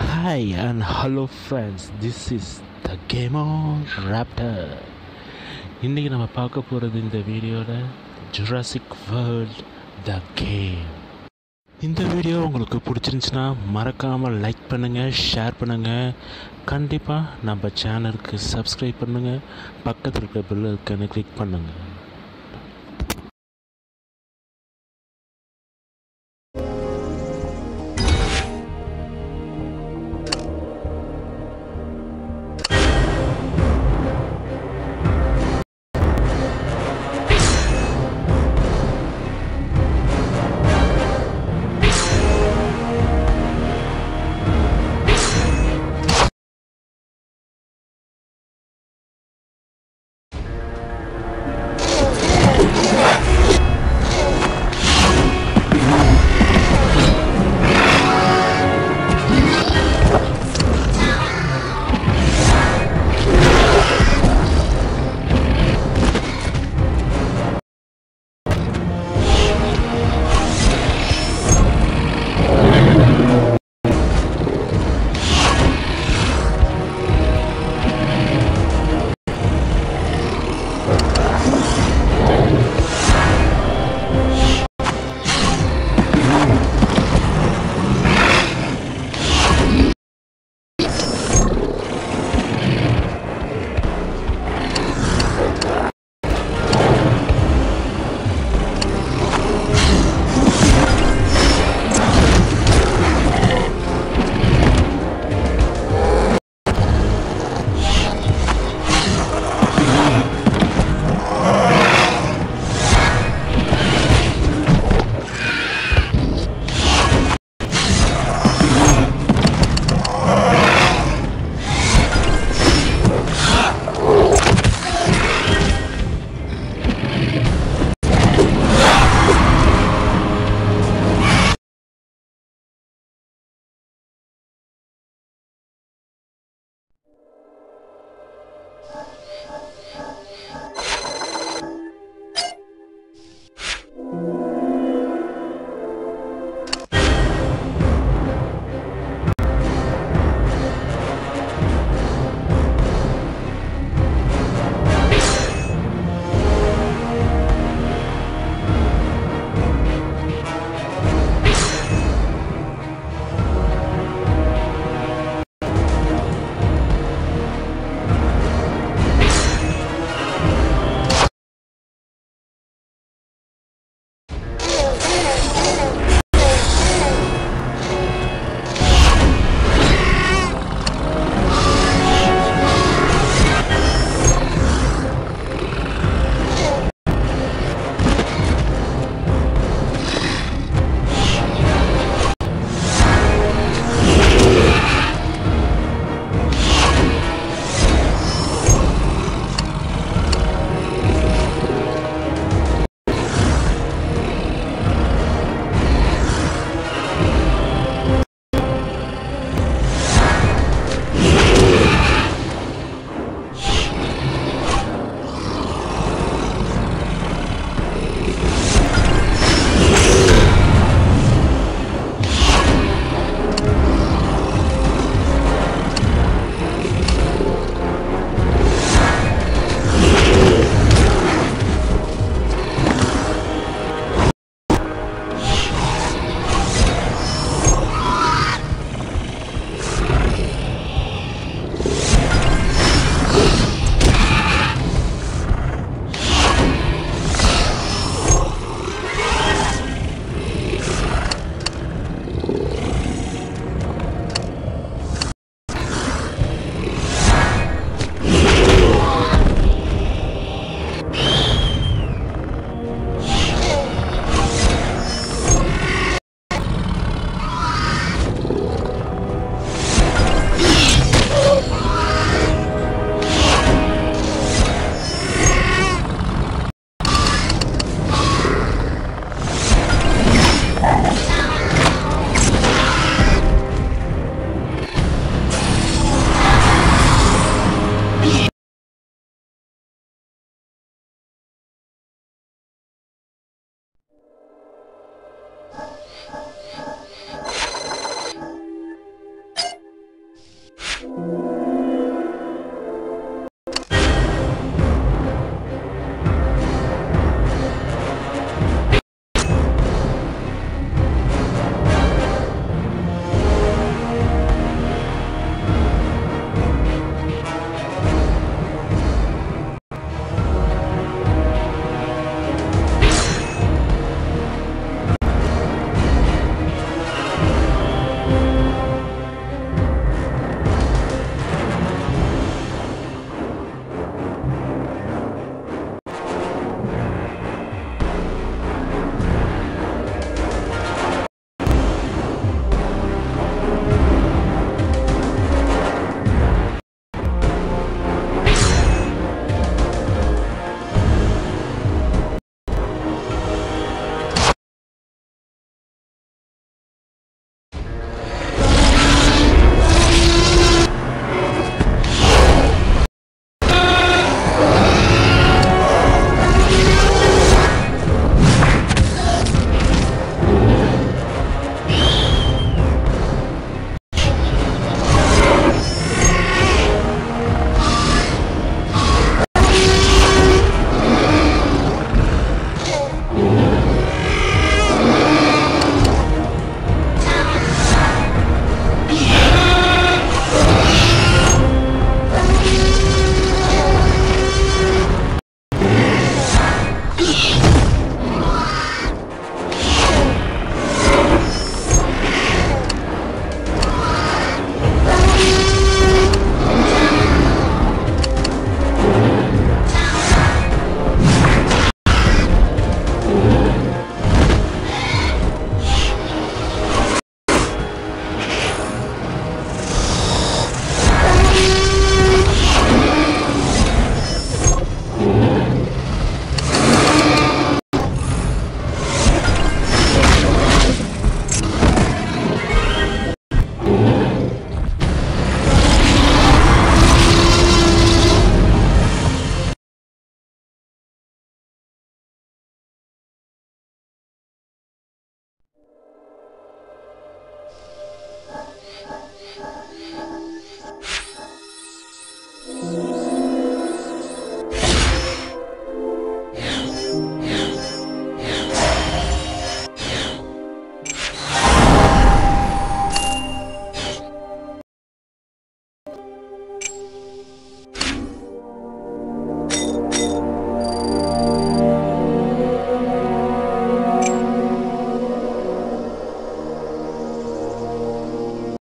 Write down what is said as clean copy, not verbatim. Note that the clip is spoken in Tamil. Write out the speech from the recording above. Hi and hello friends, this is the Game On Raptor. இன்னைக்கு நம்ம பார்க்க போறது இந்த வீடியோல Jurassic World The Game. இந்த வீடியோ உங்களுக்கு பிடிச்சிருந்துச்சுனா மறக்காம லைக் பண்ணுங்க, ஷேர் பண்ணுங்க. கண்டிப்பா நம்ம சேனலுக்கு Subscribe பண்ணுங்க. பக்கத்துல இருக்க பெல் ஐகானை கிளிக் பண்ணுங்க.